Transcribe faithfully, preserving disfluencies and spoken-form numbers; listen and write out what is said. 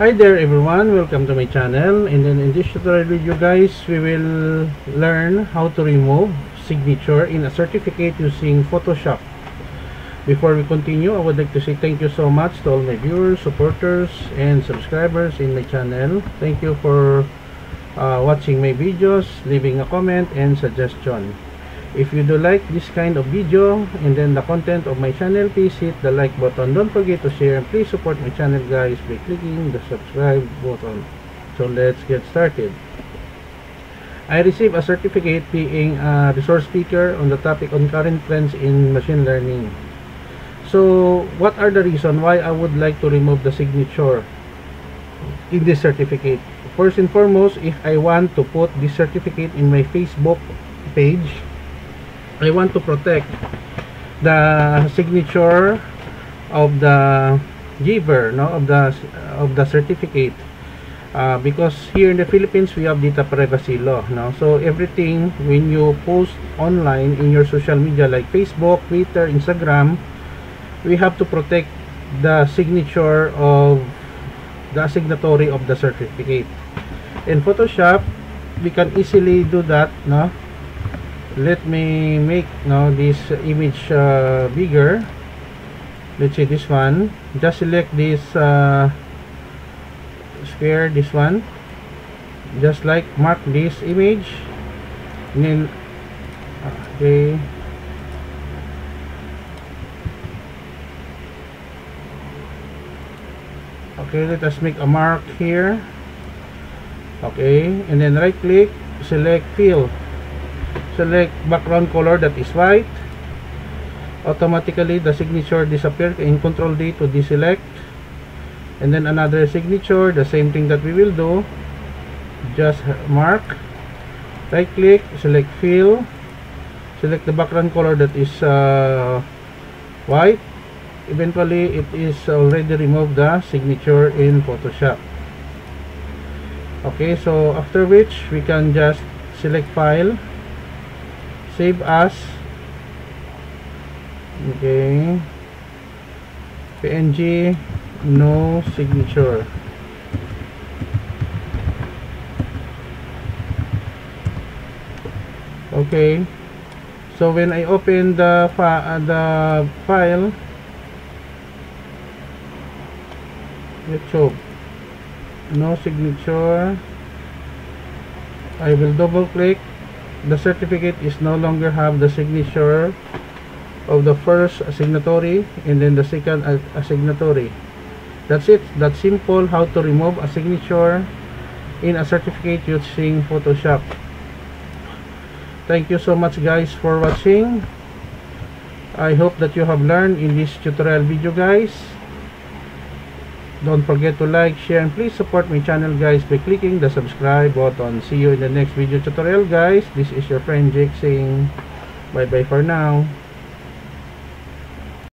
Hi there everyone, welcome to my channel. And then in this tutorial video guys, we will learn how to remove signature in a certificate using Photoshop. Before we continue, I would like to say thank you so much to all my viewers, supporters, and subscribers in my channel. Thank you for uh, watching my videos, leaving a comment and suggestion. If you do like this kind of video and then the content of my channel, please hit the like button. Don't forget to share and please support my channel guys by clicking the subscribe button. So let's get started. I received a certificate being a resource speaker on the topic on current trends in machine learning. So what are the reasons why I would like to remove the signature in this certificate? First and foremost, if I want to put this certificate in my Facebook page, I want to protect the signature of the giver, no, of the of the certificate, uh, because here in the Philippines we have data privacy law, no. So everything when you post online in your social media like Facebook, Twitter, Instagram, we have to protect the signature of the signatory of the certificate. In Photoshop, we can easily do that, no. Let me make now this image uh, bigger. Let's say this one. Just select this uh, square, this one. Just like mark this image. And then, okay. Okay, let us make a mark here. Okay, and then right click, select fill, select background color that is white. Automatically the signature disappears. In Control D to deselect, and then another signature, the same thing that we will do. Just mark, right click, select fill, select the background color that is uh, white. Eventually it is already removed the signature in Photoshop. Okay, so after which we can just select file, save as, okay, P N G, no signature. Okay, so when I open the uh, the file, let's show no signature. I will double click. The certificate is no longer have the signature of the first signatory and then the second signatory. That's it. That's simple how to remove a signature in a certificate using Photoshop. Thank you so much guys for watching. I hope that you have learned in this tutorial video guys. Don't forget to like, share, and please support my channel guys by clicking the subscribe button. See you in the next video tutorial guys. This is your friend Jake saying bye bye for now.